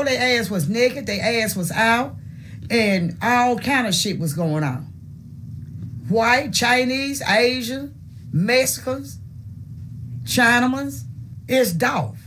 all their ass was naked, their ass was out, and all kind of shit was going on. White, Chinese, Asian, Mexicans, Chinamans. It's Dolph.